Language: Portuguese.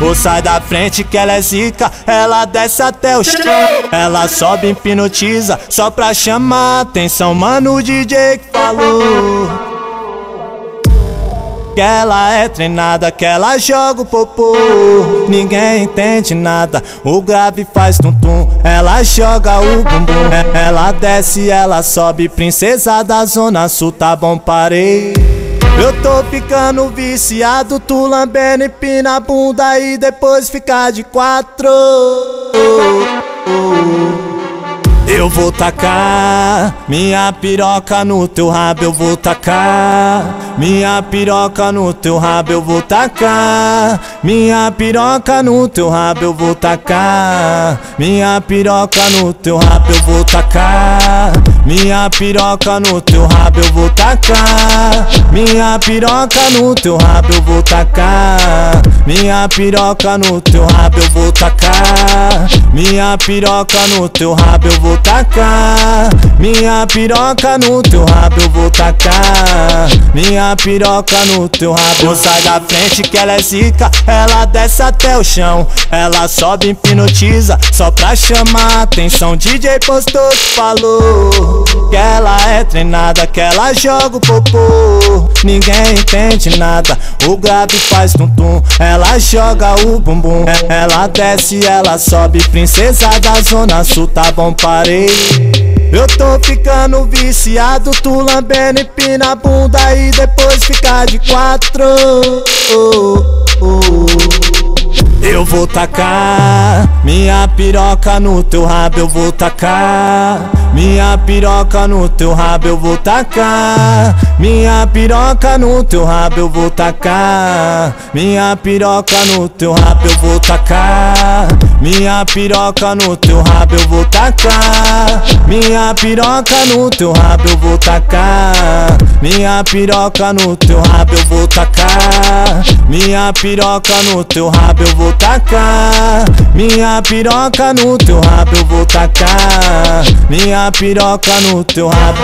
Vou sai da frente que ela é zica, ela desce até o chão. Ela sobe e hipnotiza, só pra chamar atenção. Mano, o DJ que falou que ela é treinada, que ela joga o popô. Ninguém entende nada, o grave faz tum-tum. Ela joga o bumbum, ela desce, ela sobe. Princesa da Zona Sul, tá bom, parei. Eu tô ficando viciado, tu lambendo e pina a bunda e depois ficar de quatro. Eu vou tacar minha piroca no teu rabo, eu vou tacar minha piroca no teu rabo, eu vou tacar minha piroca no teu rabo, eu vou tacar minha piroca no teu rabo, eu vou tacar minha piroca no teu rabo, eu vou tacar minha piroca no teu rabo, eu vou tacar minha piroca no teu rabo, eu vou tacar minha piroca no teu rabo, eu vou tacar minha piroca no teu rabo, eu vou tacar minha piroca no teu rabo. Vou sai da frente que ela é zica, ela desce até o chão. Ela sobe e hipnotiza, só pra chamar atenção. DJ postou que falou que ela é treinada, que ela joga o popô. Ninguém entende nada, o grave faz tum-tum. Ela joga o bumbum, ela desce, ela sobe. Princesa da Zona Sul, tá bom, parei. Eu tô ficando viciado, tu lambendo e pina a bunda e depois ficar de quatro. Eu vou tacar minha piroca no teu rabo, eu vou tacar minha piroca no teu rabo, eu vou tacar minha piroca no teu rabo, eu vou tacar minha piroca no teu rabo, eu vou tacar minha piroca no teu rabo, eu vou tacar minha piroca no teu rabo, eu vou tacar minha piroca no teu rabo, eu vou tacar minha piroca no teu rabo, eu vou tacar minha piroca no teu rabo, eu vou tacar minha piroca no teu rabo.